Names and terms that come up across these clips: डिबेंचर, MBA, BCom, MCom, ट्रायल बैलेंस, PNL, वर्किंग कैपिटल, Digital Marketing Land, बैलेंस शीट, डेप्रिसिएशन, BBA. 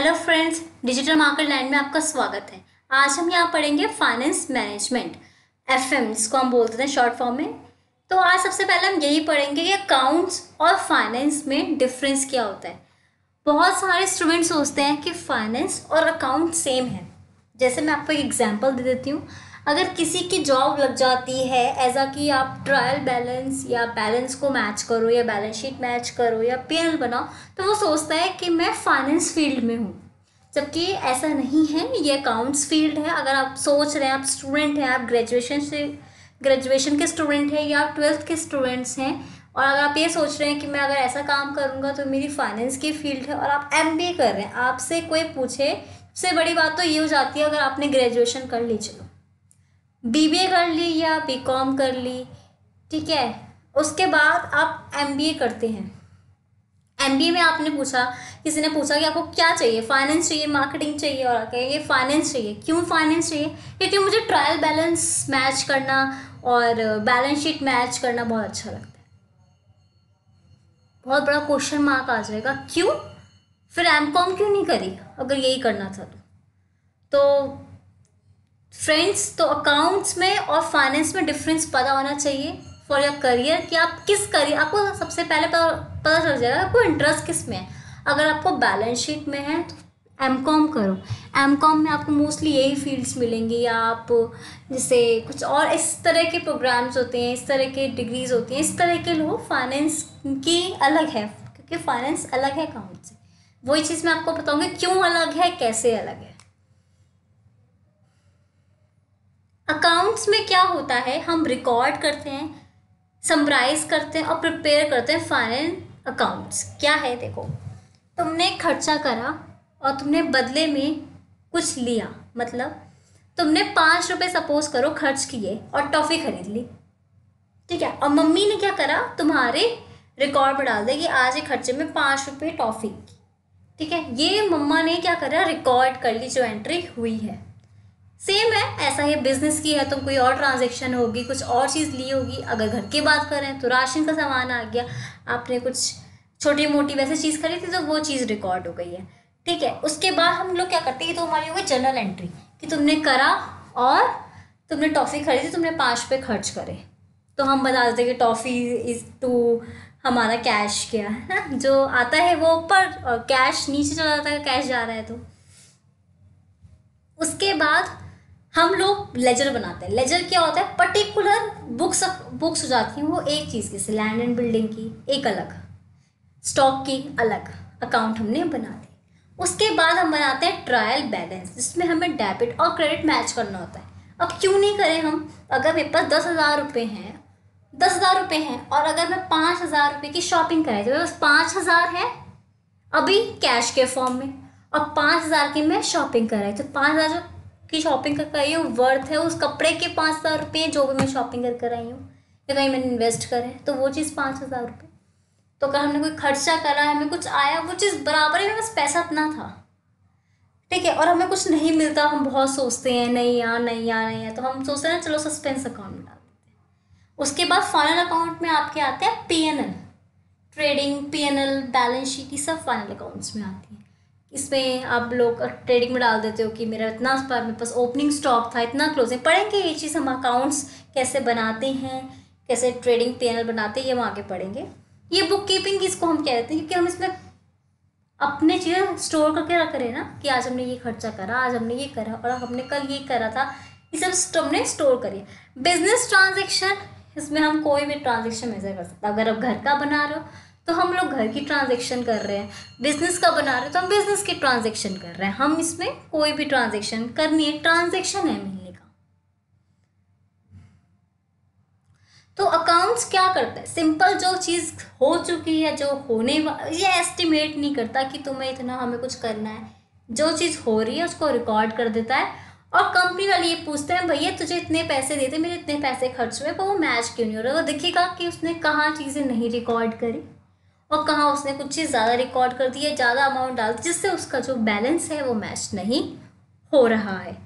Hello friends, digital market land में आपका स्वागत है। आज हम यहाँ पढ़ेंगे फाइनेंस मैनेजमेंट, एफएम जिसको हम बोलते हैं शॉर्ट फॉर्म में। तो आज सबसे पहले हम यही पढ़ेंगे कि अकाउंट्स और फाइनेंस में डिफरेंस क्या होता है। बहुत सारे स्टूडेंट्स सोचते हैं कि फाइनेंस और अकाउंट सेम है। जैसे मैं आपको एक एग्जाम्पल दे देती हूँ। अगर किसी की जॉब लग जाती है ऐसा कि आप ट्रायल बैलेंस या बैलेंस को मैच करो या बैलेंस शीट मैच करो या पीएनएल बनाओ, तो वो सोचता है कि मैं फाइनेंस फील्ड में हूँ, जबकि ऐसा नहीं है। ये अकाउंट्स फील्ड है। अगर आप सोच रहे हैं, आप स्टूडेंट हैं, आप ग्रेजुएशन के स्टूडेंट हैं या आप 12th के स्टूडेंट्स हैं, और अगर आप ये सोच रहे हैं कि मैं अगर ऐसा काम करूँगा तो मेरी फाइनेंस की फील्ड है और आप MBA कर रहे हैं, आपसे कोई पूछे, सबसे बड़ी बात तो ये हो जाती है अगर आपने ग्रेजुएशन कर ली, चलो BBA कर ली या BCom कर ली, ठीक है, उसके बाद आप MBA करते हैं। MBA में आपने पूछा, किसी ने पूछा कि आपको क्या चाहिए, फाइनेंस चाहिए, मार्केटिंग चाहिए, और कहेंगे फाइनेंस चाहिए। क्यों फाइनेंस चाहिए? क्योंकि मुझे ट्रायल बैलेंस मैच करना और बैलेंस शीट मैच करना बहुत अच्छा लगता है। बहुत बड़ा क्वेश्चन मार्क आ जाएगा, क्यों? फिर MCom क्यों नहीं करी अगर यही करना था तो फ्रेंड्स, तो अकाउंट्स में और फाइनेंस में डिफरेंस पता होना चाहिए फॉर योर करियर, कि आप किस करियर, आपको सबसे पहले पता चल जाएगा आपको इंटरेस्ट किस में है। अगर आपको बैलेंस शीट में है तो MCom करो। MCom में आपको मोस्टली यही फील्ड्स मिलेंगी, या आप जैसे कुछ और इस तरह के प्रोग्राम्स होते हैं, इस तरह के डिग्रीज होती हैं, इस तरह के लोग। फाइनेंस की अलग है क्योंकि फाइनेंस अलग है अकाउंट से। वही चीज़ मैं आपको बताऊँगी क्यों अलग है, कैसे अलग है। अकाउंट्स में क्या होता है, हम रिकॉर्ड करते हैं, समराइज करते हैं और प्रिपेयर करते हैं फाइनल अकाउंट्स। क्या है देखो, तुमने खर्चा करा और तुमने बदले में कुछ लिया। मतलब तुमने 5 रुपये सपोज करो खर्च किए और टॉफ़ी खरीद ली, ठीक है, और मम्मी ने क्या करा, तुम्हारे रिकॉर्ड में डाल दिया कि आज ये खर्चे में 5 रुपये टॉफ़ी की, ठीक है, ये मम्मा ने क्या करा, रिकॉर्ड कर ली, जो एंट्री हुई है। सेम है, ऐसा ही बिजनेस की है, तुम कोई और ट्रांजैक्शन होगी, कुछ और चीज़ ली होगी। अगर घर की बात करें तो राशन का सामान आ गया, आपने कुछ छोटी मोटी वैसे चीज़ खरीदी तो वो चीज़ रिकॉर्ड हो गई है, ठीक है। उसके बाद हम लोग क्या करते हैं, तो हमारी हो गई जनरल एंट्री कि तुमने करा और तुमने टॉफ़ी खरीदी, तुमने 5 रुपये खर्च करे, तो हम बता देते कि टॉफ़ी इज़ टू हमारा कैश क्या है, जो आता है वो ऊपर और कैश नीचे चला जाता है, कैश जा रहा है। तो उसके बाद हम लोग लेजर बनाते हैं। लेजर क्या होता है, पर्टिकुलर बुक्स हो जाती हैं वो एक चीज़ की, जैसे लैंड एंड बिल्डिंग की एक अलग, स्टॉक की अलग अकाउंट हमने बना दी। उसके बाद हम बनाते हैं ट्रायल बैलेंस, जिसमें हमें डेबिट और क्रेडिट मैच करना होता है। अब क्यों नहीं करें हम, अगर मेरे पास 10,000 रुपये हैं, 10,000 रुपये हैं, और अगर मैं 5,000 रुपये की शॉपिंग कराई, तो मेरे पास 5,000 है अभी कैश के फॉर्म में और 5,000 की मैं शॉपिंग कराई, तो 5,000 की शॉपिंग कर कराई हूँ, वर्थ है उस कपड़े के 5,000 रुपये जो भी मैं शॉपिंग कर कराई हूँ, या कहीं मैंने इन्वेस्ट करे तो वो चीज़ 5,000 रुपये। तो अगर हमने कोई खर्चा करा, हमें कुछ आया, वो चीज़ बराबर है, बस पैसा अपना था, ठीक है। और हमें कुछ नहीं मिलता, हम बहुत सोचते हैं नहीं यार, तो हम सोचते हैं चलो सस्पेंस अकाउंट में डाल देते हैं। उसके बाद फाइनल अकाउंट में आपके आते हैं PNL, trading, PNL, बैलेंस शीट, ये सब फाइनल अकाउंट्स में आती है। इसमें आप लोग ट्रेडिंग में डाल देते हो कि मेरा इतना, मेरे पास ओपनिंग स्टॉक था, इतना क्लोजिंग। पढ़ेंगे ये चीज़, हम अकाउंट्स कैसे बनाते हैं, कैसे ट्रेडिंग PNL बनाते हैं, ये हम आगे पढ़ेंगे। ये बुक कीपिंग इसको हम कह देते हैं क्योंकि हम इसमें अपने चीज़ें स्टोर करके रख रहे हैं ना, कि आज हमने ये खर्चा करा, आज हमने ये करा और हमने कल ये करा था, ये सब हमने स्टोर करिए। बिजनेस ट्रांजेक्शन, इसमें हम कोई भी ट्रांजेक्शन मेजर कर सकते हैं। अगर आप घर का बना रहे हो तो हम लोग घर की ट्रांजेक्शन कर रहे हैं, बिजनेस का बना रहे हैं तो हम बिजनेस की ट्रांजेक्शन कर रहे हैं। हम इसमें कोई भी ट्रांजेक्शन करनी है, ट्रांजेक्शन है मिलने का। तो अकाउंट्स क्या करता है, सिंपल जो चीज़ हो चुकी है, जो होने, ये एस्टिमेट नहीं करता कि तुम्हें इतना, हमें कुछ करना है, जो चीज़ हो रही है उसको रिकॉर्ड कर देता है। और कंपनी वाले ये पूछते हैं, भैया तुझे इतने पैसे देते, मेरे इतने पैसे खर्च हुए, पर वो मैच क्यों नहीं हो रहा। वो दिखेगा कि उसने कहाँ चीज़ें नहीं रिकॉर्ड करी और कहाँ उसने कुछ चीज़ ज़्यादा रिकॉर्ड कर दी है, ज़्यादा अमाउंट डाल दी, जिससे उसका जो बैलेंस है वो मैच नहीं हो रहा है।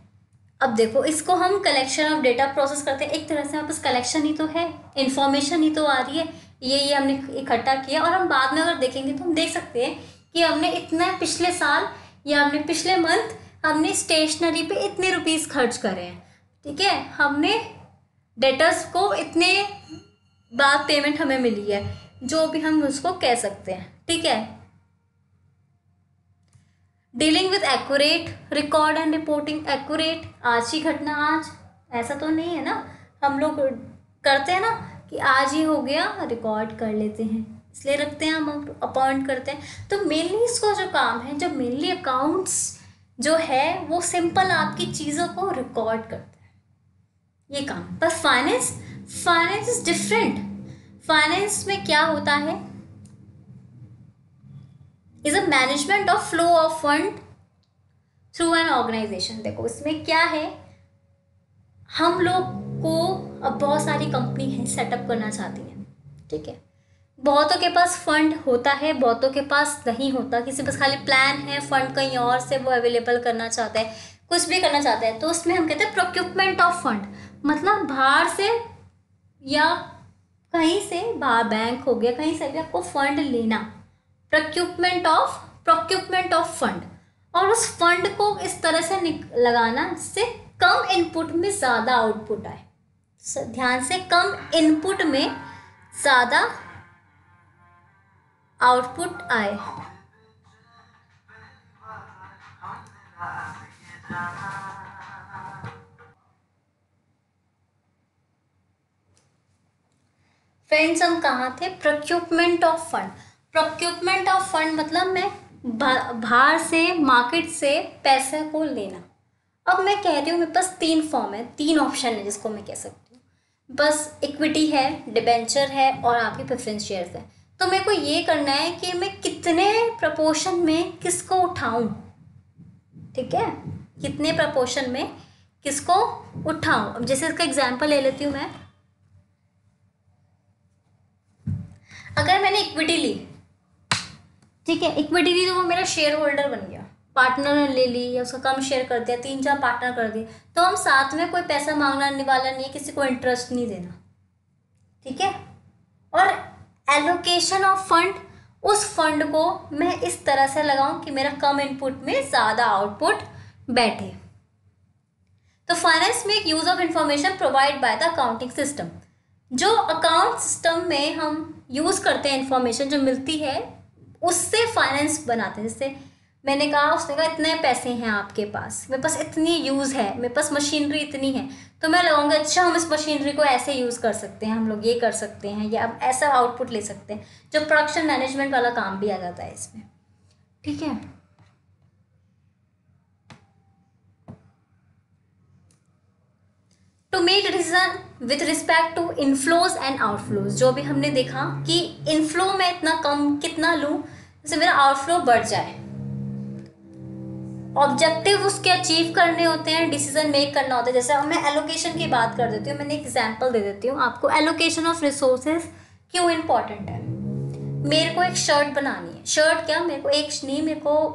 अब देखो, इसको हम कलेक्शन ऑफ डेटा प्रोसेस करते हैं। एक तरह से हमारे पास कलेक्शन ही तो है, इन्फॉर्मेशन ही तो आ रही है, ये हमने इकट्ठा किया, और हम बाद में अगर देखेंगे तो हम देख सकते हैं कि हमने इतना पिछले साल या हमने पिछले मंथ हमने स्टेशनरी पे इतने रुपीस खर्च करे हैं, ठीक है, हमने डेटर्स को इतने बाद पेमेंट हमें मिली है, जो भी हम उसको कह सकते हैं, ठीक है। Dealing with accurate, record and reporting accurate, आज ही घटना, आज ऐसा तो नहीं है ना, हम लोग करते हैं ना कि आज ही हो गया रिकॉर्ड कर लेते हैं, इसलिए रखते हैं, हम अपॉइंट करते हैं। तो मेनली इसको जो काम है, जो मेनली अकाउंट्स जो है वो सिंपल आपकी चीज़ों को रिकॉर्ड करते हैं, ये काम। पर finance, finance is different. Finance में क्या होता है, is a management of flow of fund through an organisation. देखो इसमें क्या है, हम लोग को अब बहुत सारी कंपनी है सेटअप करना चाहती है, ठीक है, बहुतों के पास फंड होता है, बहुतों के पास नहीं होता, किसी के पास खाली प्लान है, फंड कहीं और से वो अवेलेबल करना चाहता है, कुछ भी करना चाहता है, तो उसमें हम कहते हैं प्रोक्यूरमेंट ऑफ फंड, मतलब बाहर से या कहीं से, बाहर बैंक हो गया, कहीं से भी आपको फंड लेना, प्रोक्यूरमेंट ऑफ फंड, और उस फंड को इस तरह से लगाना जिससे कम इनपुट में ज़्यादा आउटपुट आए, ध्यान से, कम इनपुट में ज़्यादा आउटपुट आए। फ्रेंड्स हम कहाँ थे, procurement of fund. Procurement of fund मतलब मैं बाहर से, मार्केट से पैसे को लेना। अब मैं कह रही हूँ मेरे पास तीन फॉर्म है, तीन ऑप्शन है जिसको मैं कह सकती हूँ, बस इक्विटी है, डिबेंचर है और आपकी प्रेफरेंस शेयर्स है। तो मेरे को ये करना है कि मैं कितने प्रपोर्शन में किसको उठाऊं, ठीक है, कितने प्रपोर्शन में किसको उठाऊं। अब जैसे इसका एग्जांपल ले लेती हूँ मैं, अगर मैंने इक्विटी ली, ठीक है, इक्विटी ली तो वो मेरा शेयर होल्डर बन गया, पार्टनर ने ले ली या उसका कम शेयर कर दिया, 3-4 पार्टनर कर दिए, तो हम साथ में कोई पैसा मांगने वाला नहीं है, किसी को इंटरेस्ट नहीं देना, ठीक है। और एलोकेशन ऑफ फंड, उस फंड को मैं इस तरह से लगाऊं कि मेरा कम इनपुट में ज़्यादा आउटपुट बैठे। तो फाइनेंस में एक use of information provide by the accounting system, जो अकाउंट सिस्टम में हम यूज़ करते हैं इंफॉर्मेशन जो मिलती है, उससे फाइनेंस बनाते हैं। जैसे मैंने कहा, उसने कहा इतने पैसे हैं आपके पास, मेरे पास इतनी यूज़ है, मेरे पास मशीनरी इतनी है, तो मैं लगाऊंगा अच्छा हम इस मशीनरी को ऐसे यूज़ कर सकते हैं, हम लोग ये कर सकते हैं, या हम ऐसा आउटपुट ले सकते हैं, जो प्रोडक्शन मैनेजमेंट वाला काम भी आ जाता है इसमें, ठीक है। To make decision with respect to inflows and outflows, जो भी हमने देखा कि इनफ्लो में इतना कम कितना लूँ जिससे मेरा आउटफ्लो बढ़ जाए। ऑब्जेक्टिव उसके अचीव करने होते हैं, डिसीजन मेक करना होता है। जैसे मैं एलोकेशन की बात कर देती हूँ, मैंने एग्जांपल दे देती हूँ आपको, एलोकेशन ऑफ रिसोर्सेज क्यों इम्पॉर्टेंट है। मेरे को एक शर्ट बनानी है, शर्ट क्या, मेरे को एक नहीं,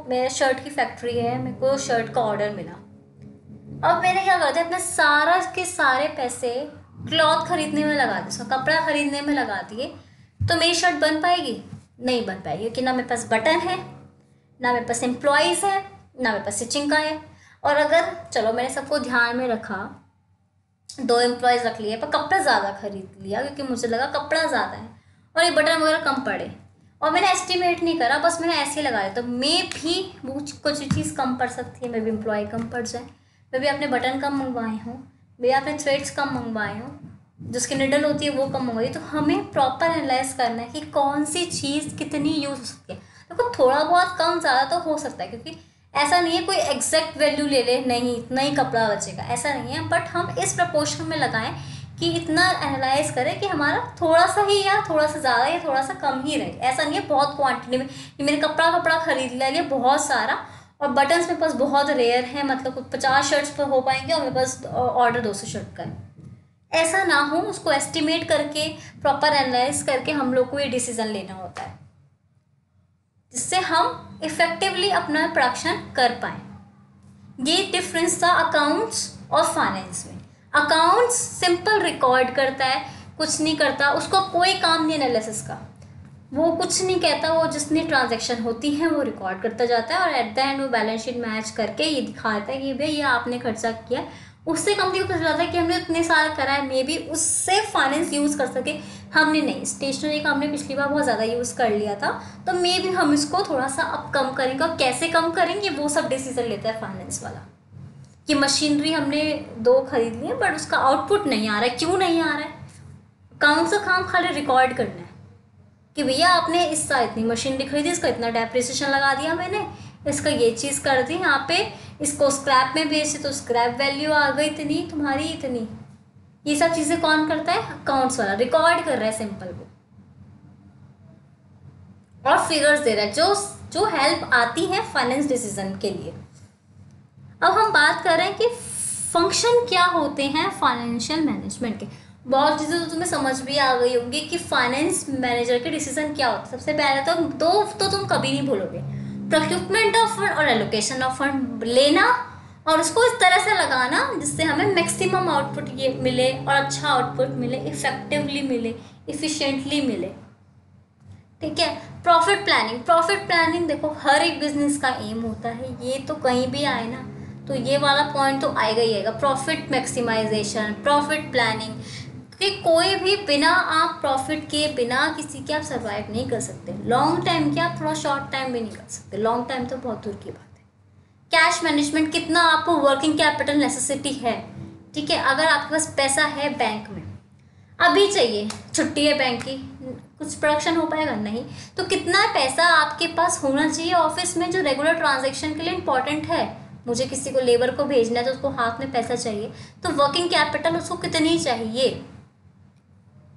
मेरा शर्ट की फैक्ट्री है, मेरे को शर्ट का ऑर्डर मिला। अब मैंने क्या कर दिया, अपने सारा के सारे पैसे क्लॉथ खरीदने में लगा दिए, कपड़ा खरीदने में लगा दिए, तो मेरी शर्ट बन पाएगी, नहीं बन पाएगी, क्योंकि ना मेरे पास बटन है, ना मेरे पास एम्प्लॉयज़ है, ना मेरे पास स्टिचिंग का है। और अगर चलो मैंने सबको ध्यान में रखा, 2 एम्प्लॉयज़ रख लिए, पर कपड़ा ज़्यादा खरीद लिया क्योंकि मुझे लगा कपड़ा ज़्यादा है और ये बटन वगैरह कम पड़े, और मैंने एस्टिमेट नहीं करा, बस मैंने ऐसे ही लगाया, तो मैं भी कुछ चीज़ कम पड़ सकती है, मैं भी एम्प्लॉय कम पड़ जाए, मैं भी अपने बटन कम मंगवाए हों, मैं भी अपने थ्रेड्स कम मंगवाए हों, जिसकी निडल होती है वो कम मंगवाई। तो हमें प्रॉपर एनालाइज करना है कि कौन सी चीज़ कितनी यूज़ हो सकती है। देखो थोड़ा बहुत कम ज़्यादा तो हो सकता है, क्योंकि ऐसा नहीं है कोई एग्जैक्ट वैल्यू ले ले, नहीं इतना ही कपड़ा बचेगा, ऐसा नहीं है, बट हम इस प्रपोर्शन में लगाएं कि इतना एनालाइज करें कि हमारा थोड़ा सा ही या थोड़ा सा ज़्यादा या थोड़ा सा कम ही रहे। ऐसा नहीं है बहुत क्वांटिटी में कि मैंने कपड़ा खरीद लिया बहुत सारा, और बटन्स मेरे पास बहुत रेयर हैं, मतलब 50 शर्ट्स पर हो पाएंगे और मेरे पास ऑर्डर 200 शर्ट का है, ऐसा ना हो। उसको एस्टिमेट करके प्रॉपर एनालाइज करके हम लोग को ये डिसीज़न लेना होता है, जिससे हम इफ़ेक्टिवली अपना प्रोडक्शन कर पाएँ। ये डिफरेंस था अकाउंट्स और फाइनेंस में। अकाउंट्स सिंपल रिकॉर्ड करता है, कुछ नहीं करता, उसको कोई काम नहीं एनालिसिस का। वो कुछ नहीं कहता, वो जितनी ट्रांजैक्शन होती है वो रिकॉर्ड करता जाता है और एट द एंड वो बैलेंस शीट मैच करके ये दिखाता है कि भैया ये आपने खर्चा किया। उससे कंपनी को पता चलता है कि हमने इतने साल करा है, मे बी उससे फाइनेंस यूज़ कर सके। हमने नहीं, स्टेशनरी का हमने पिछली बार बहुत ज़्यादा यूज़ कर लिया था, तो मे बी हम इसको थोड़ा सा अब कम करेंगे और कैसे कम करेंगे वो सब डिसीजन लेता है फाइनेंस वाला। कि मशीनरी हमने 2 खरीद ली है बट उसका आउटपुट नहीं आ रहा है, क्यों नहीं आ रहा है? कौन सा काम खाली रिकॉर्ड करना है कि भैया आपने इस साल इतनी मशीनरी खरीदी, इसका इतना डेप्रिसिएशन लगा दिया मैंने, इसका ये चीज़ कर दी, यहाँ पे इसको स्क्रैप में बेचे तो स्क्रैप वैल्यू आ गई इतनी, तुम्हारी इतनी। ये सब चीज़ें कौन करता है? अकाउंट्स वाला रिकॉर्ड कर रहा है सिंपल वो, और फिगर्स दे रहा है जो हेल्प आती है फाइनेंस डिसीजन के लिए। अब हम बात कर रहे हैं कि फंक्शन क्या होते हैं फाइनेंशियल मैनेजमेंट के। बहुत चीज़ें तो तुम्हें समझ भी आ गई होंगी कि फाइनेंस मैनेजर के डिसीजन क्या होते हैं। सबसे पहले तो दो तुम कभी नहीं भूलोगे, प्रक्यूपमेंट ऑफ फंड और एलोकेशन ऑफ फंड, लेना और उसको इस तरह से लगाना जिससे हमें मैक्सिमम आउटपुट ये मिले और अच्छा आउटपुट मिले, इफेक्टिवली मिले, इफ़िशेंटली मिले। ठीक है, प्रॉफिट प्लानिंग। प्रॉफिट प्लानिंग देखो हर एक बिजनेस का एम होता है, ये तो कहीं भी आए ना तो ये वाला पॉइंट तो आएगा ही आएगा। प्रॉफिट मैक्सिमाइजेशन, प्रॉफिट प्लानिंग, कि कोई भी बिना आप प्रॉफिट के, बिना किसी के आप सर्वाइव नहीं कर सकते। लॉन्ग टाइम क्या, थोड़ा शॉर्ट टाइम भी नहीं कर सकते, लॉन्ग टाइम तो बहुत दूर की बात है। कैश मैनेजमेंट, कितना आपको वर्किंग कैपिटल नेसेसिटी है। ठीक है, अगर आपके पास पैसा है बैंक में, अभी चाहिए, छुट्टी है बैंक की, कुछ प्रोडक्शन हो पाएगा नहीं, तो कितना पैसा आपके पास होना चाहिए ऑफिस में जो रेगुलर ट्रांजेक्शन के लिए इंपॉर्टेंट है। मुझे किसी को लेबर को भेजना है तो उसको हाथ में पैसा चाहिए, तो वर्किंग कैपिटल उसको कितनी चाहिए,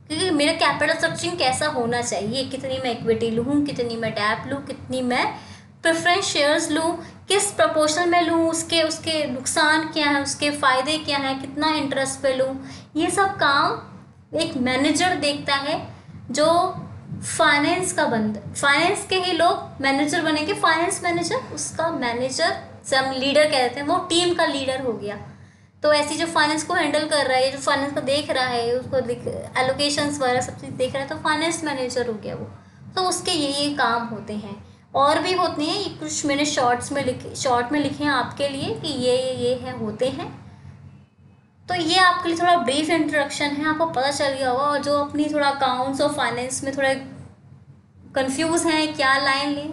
क्योंकि मेरा कैपिटल स्ट्रक्चरिंग कैसा होना चाहिए, कितनी मैं इक्विटी लूँ, कितनी मैं डैप लूँ, कितनी मैं प्रेफरेंस शेयर्स लूँ, किस प्रोपोर्शन में लूँ, उसके उसके नुकसान क्या हैं, उसके फ़ायदे क्या हैं, कितना इंटरेस्ट पे लूँ, ये सब काम एक मैनेजर देखता है जो फाइनेंस का बंदा। फाइनेंस के ही लोग मैनेजर बनेंगे, फाइनेंस मैनेजर, उसका मैनेजर से हम लीडर कह देते हैं, वो टीम का लीडर हो गया। तो ऐसी जो फाइनेंस को हैंडल कर रहा है, जो फाइनेंस को देख रहा है, उसको एलोकेशंस वगैरह सब चीज़ देख रहा है, तो फाइनेंस मैनेजर हो गया वो। तो उसके ये काम होते हैं, और भी होते हैं, कुछ मैंने शॉर्ट में लिखे हैं आपके लिए कि ये है होते हैं। तो ये आपके लिए थोड़ा ब्रीफ इंट्रोडक्शन है, आपको पता चल गया होगा। और जो अपनी थोड़ा अकाउंट्स और फाइनेंस में थोड़े कन्फ्यूज़ हैं क्या लाइन लें,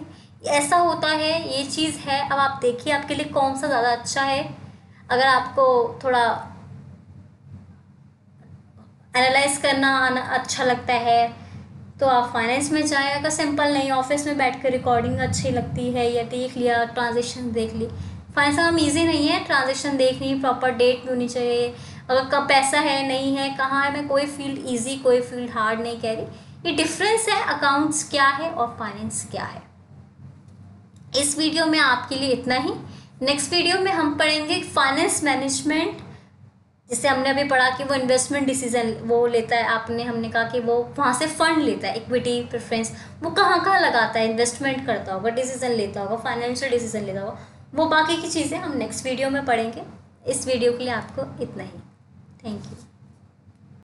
ऐसा होता है, ये चीज़ है। अब आप देखिए आपके लिए कौन सा ज़्यादा अच्छा है। अगर आपको थोड़ा एनालाइज करना आना अच्छा लगता है तो आप फाइनेंस में जाएं, अगर सिंपल नहीं ऑफिस में बैठ कर रिकॉर्डिंग अच्छी लगती है या देख लिया, ट्रांजेक्शन देख ली। फाइनेंस का काम ईजी नहीं है, ट्रांजेक्शन देखनी, प्रॉपर डेट भी होनी चाहिए, अगर कब पैसा है नहीं है कहाँ है। मैं कोई फील्ड ईजी, कोई फील्ड हार्ड नहीं कह रही, ये डिफरेंस है अकाउंट्स क्या है और फाइनेंस क्या है। इस वीडियो में आपके लिए इतना ही। नेक्स्ट वीडियो में हम पढ़ेंगे फाइनेंस मैनेजमेंट, जिसे हमने अभी पढ़ा कि वो इन्वेस्टमेंट डिसीजन वो लेता है, आपने हमने कहा कि वो वहाँ से फंड लेता है, इक्विटी प्रेफरेंस, वो कहाँ कहाँ लगाता है, इन्वेस्टमेंट करता होगा, डिसीजन लेता होगा, फाइनेंशियल डिसीजन लेता होगा, वो बाकी की चीज़ें हम नेक्स्ट वीडियो में पढ़ेंगे। इस वीडियो के लिए आपको इतना ही, थैंक यू।